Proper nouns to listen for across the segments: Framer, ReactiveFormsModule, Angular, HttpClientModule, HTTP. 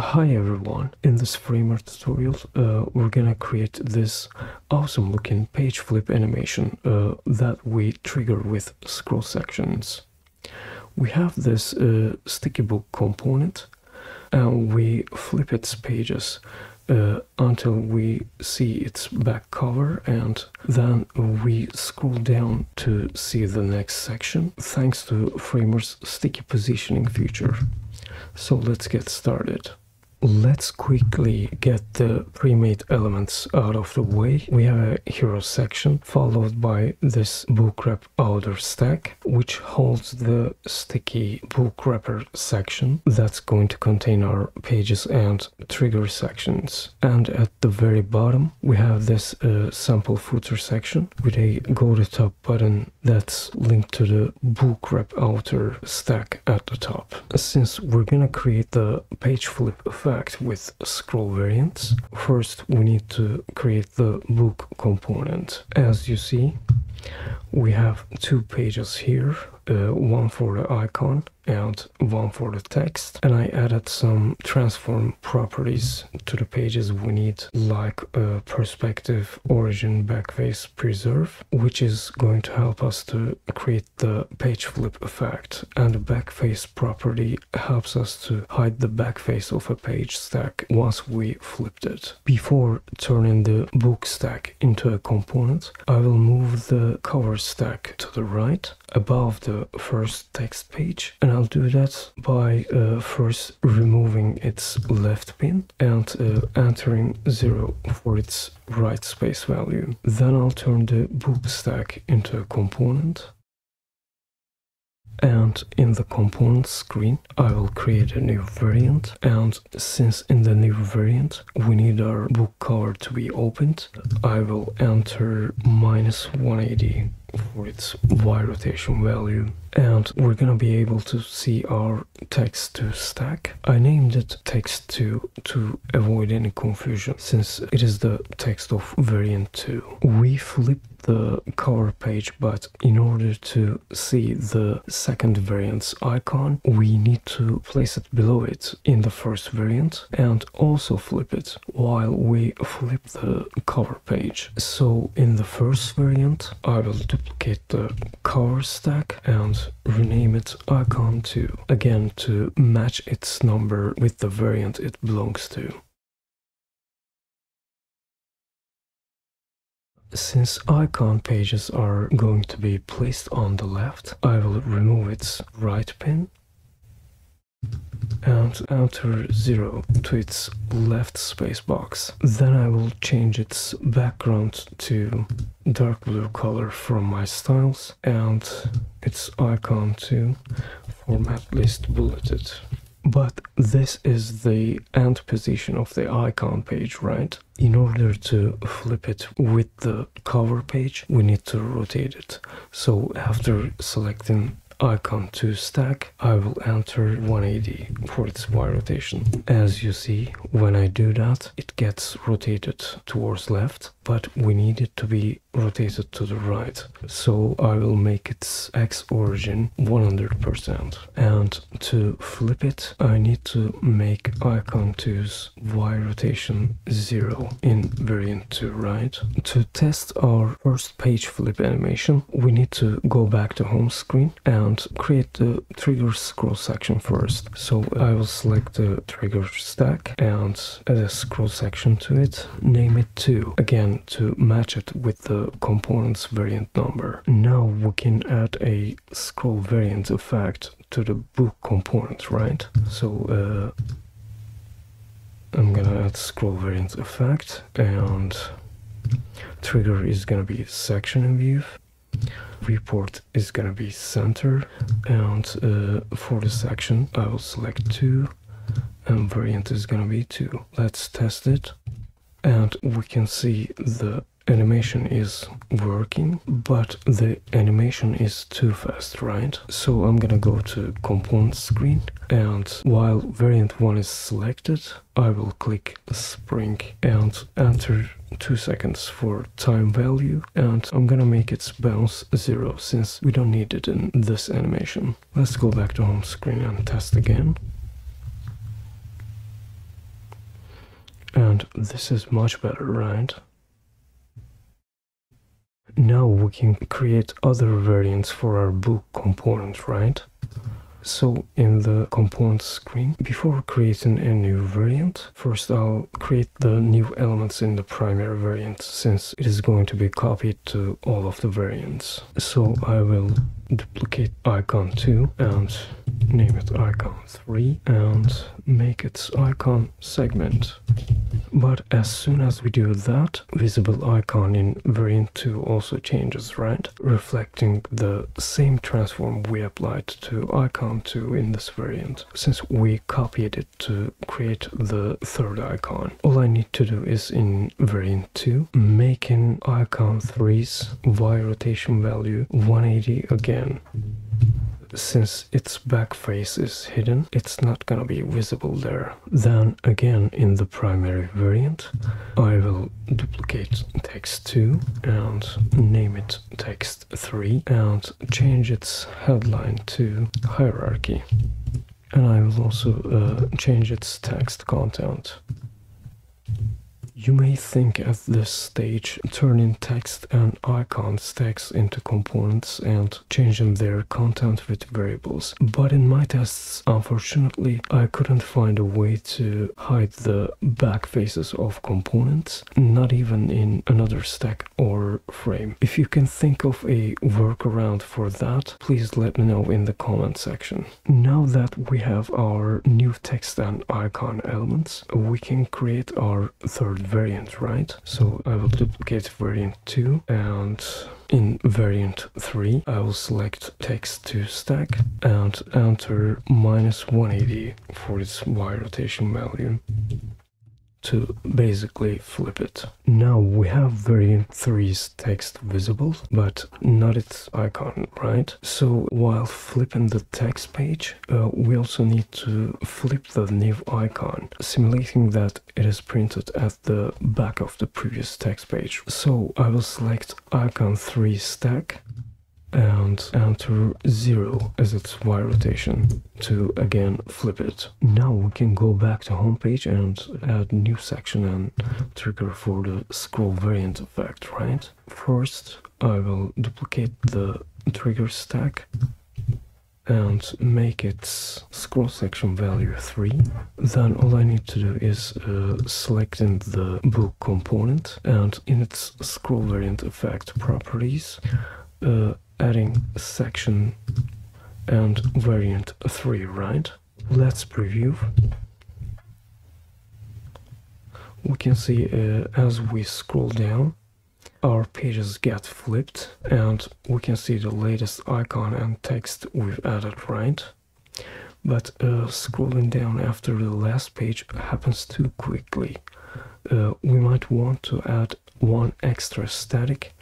Hi everyone, in this Framer tutorial we're gonna create this awesome looking page flip animation that we trigger with scroll sections. We have this sticky book component and we flip its pages until we see its back cover, and then we scroll down to see the next section thanks to Framer's sticky positioning feature. So let's get started. Let's quickly get the pre-made elements out of the way. We have a hero section followed by this book wrap outer stack, which holds the sticky book wrapper section that's going to contain our pages and trigger sections. And at the very bottom we have this sample footer section with a go to top button that's linked to the book wrap outer stack at the top. Since we're gonna create the page flip effect with scroll variants, first we need to create the book component. As you see, we have two pages here, one for the icon and one for the text, and I added some transform properties to the pages we need, like perspective, origin, backface, preserve, which is going to help us to create the page flip effect, and the backface property helps us to hide the backface of a page stack once we flipped it. Before turning the book stack into a component, I will move the cover stack to the right above the first text page, and I'll do that by first removing its left pin and entering 0 for its right space value. Then I'll turn the book stack into a component, and in the component screen I will create a new variant, and since in the new variant we need our book cover to be opened, I will enter -180 for its Y rotation value, and we're gonna be able to see our text to stack. I named it text 2 to avoid any confusion since it is the text of variant 2. We flip the cover page, but in order to see the second variant's icon we need to place it below it in the first variant and also flip it while we flip the cover page. So in the first variant I will duplicate the cover stack and rename it icon 2 again to match its number with the variant it belongs to. Since icon pages are going to be placed on the left, I will remove its right pin and enter 0 to its left space box. Then I will change its background to dark blue color from my styles and its icon to format list bulleted. But this is the end position of the icon page, right? In order to flip it with the cover page, we need to rotate it. So after selecting icon 2 stack, I will enter 180 for its Y rotation. As you see, when I do that, it gets rotated towards left, but we need it to be rotated to the right. So I will make its X origin 100%. And to flip it, I need to make icon 2's Y rotation 0 in variant 2, right? To test our first page flip animation, we need to go back to home screen and create the trigger scroll section first. So I will select the trigger stack and add a scroll section to it, name it 2 again to match it with the component's variant number. Now we can add a scroll variant effect to the book component, right? So I'm gonna add scroll variant effect, and trigger is gonna be section in view, report is gonna be center, and for the section I will select 2 and variant is gonna be 2. Let's test it, and we can see the animation is working, but the animation is too fast, right? So I'm gonna go to component screen, and while variant 1 is selected I will click spring and enter 2 seconds for time value, and I'm gonna make its bounce 0 since we don't need it in this animation. Let's go back to home screen and test again. and this is much better, right? Now we can create other variants for our book component, right? So in the component screen, before creating a new variant, first I'll create the new elements in the primary variant, since it is going to be copied to all of the variants. So I will duplicate icon 2 and name it icon 3 and make its icon segment. But as soon as we do that, visible icon in variant 2 also changes, right? Reflecting the same transform we applied to icon 2 in this variant, since we copied it to create the third icon. All I need to do is in variant 2, making icon 3's Y rotation value 180 again. Since its back face is hidden, it's not gonna be visible there. Then again in the primary variant, I will duplicate text 2 and name it text 3 and change its headline to hierarchy. And I will also change its text content. You may think at this stage turning text and icon stacks into components and changing their content with variables, but in my tests, unfortunately, I couldn't find a way to hide the back faces of components, not even in another stack or frame. If you can think of a workaround for that, please let me know in the comment section. Now that we have our new text and icon elements, we can create our third variant, right? So I will duplicate variant 2 and in variant 3, I will select text to stack and enter -180 for its Y rotation value to basically flip it. Now we have variant 3's text visible, but not its icon, right? So while flipping the text page, we also need to flip the new icon, simulating that it is printed at the back of the previous text page. So I will select icon 3 stack and enter 0 as its Y rotation to again flip it. Now we can go back to homepage and add new section and trigger for the scroll variant effect, right? First, I will duplicate the trigger stack and make its scroll section value 3. Then all I need to do is selecting the book component and in its scroll variant effect properties, adding section and variant 3, right? Let's preview. We can see as we scroll down, our pages get flipped and we can see the latest icon and text we've added, right? But scrolling down after the last page happens too quickly. We might want to add one extra static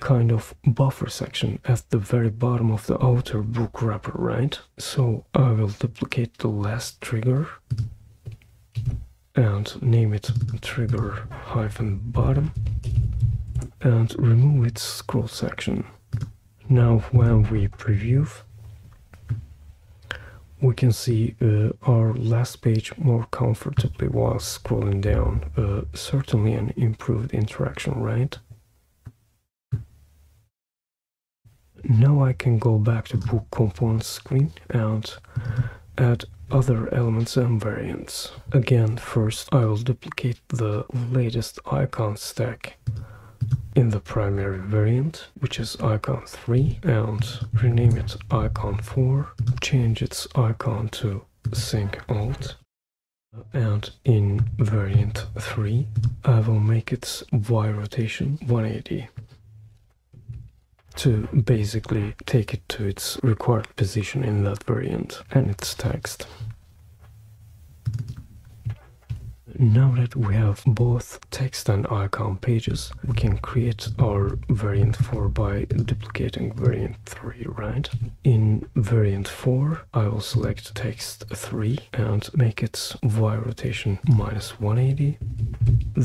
kind of buffer section at the very bottom of the outer book wrapper, right? So I will duplicate the last trigger and name it trigger -bottom and remove its scroll section. Now when we preview, we can see our last page more comfortably while scrolling down. Certainly an improved interaction, right? Now I can go back to book components screen and add other elements and variants. Again, first I will duplicate the latest icon stack in the primary variant, which is icon 3, and rename it icon 4, change its icon to sync alt, and in variant 3, I will make its Y rotation 180 to basically take it to its required position in that variant and its text. Now that we have both text and icon pages, we can create our variant 4 by duplicating variant 3, right? In variant 4, I will select text 3 and make its Y rotation -180.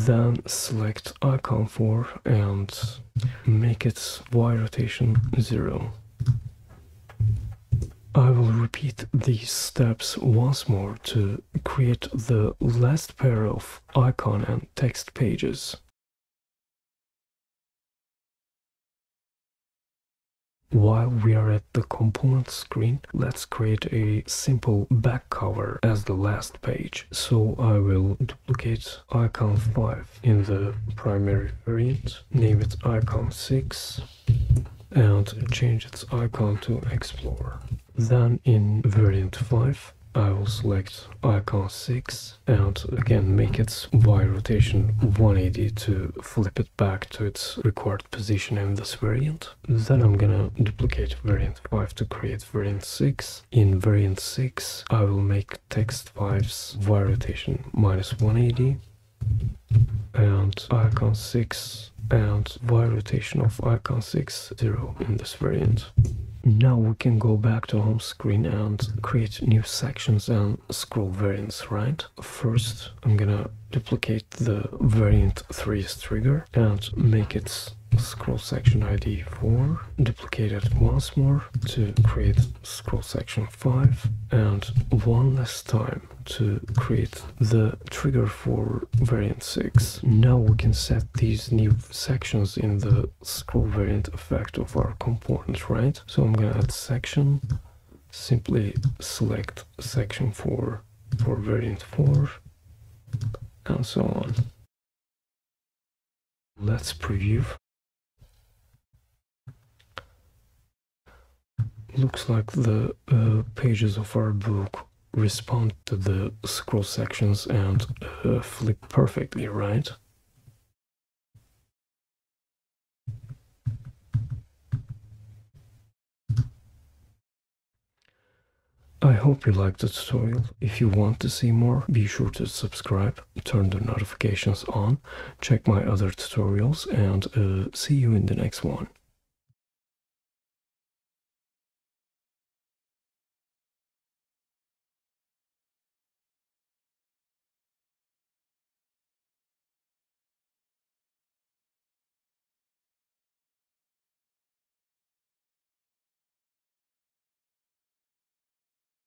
Then select icon 4 and make its Y rotation 0. I will repeat these steps once more to create the last pair of icon and text pages. While we are at the component screen, let's create a simple back cover as the last page. So I will duplicate icon 5 in the primary variant, name it icon 6 and change its icon to Explorer. Then in variant 5, I will select icon 6 and again make its Y rotation 180 to flip it back to its required position in this variant. Then I'm gonna duplicate variant 5 to create variant 6. In variant 6, I will make text 5's Y rotation -180 and icon 6 and Y rotation of icon 6, 0 in this variant. Now we can go back to home screen and create new sections and scroll variants, right? First, I'm gonna duplicate the variant 3's trigger and make its scroll section ID 4. Duplicate it once more to create scroll section 5. And one last time to create the trigger for variant 6. Now we can set these new sections in the scroll variant effect of our component, right? So I'm gonna add section, simply select section 4 for variant 4, and so on. Let's preview. Looks like the pages of our book respond to the scroll sections and flip perfectly, right? I hope you liked the tutorial. If you want to see more, be sure to subscribe, turn the notifications on, check my other tutorials, and see you in the next one.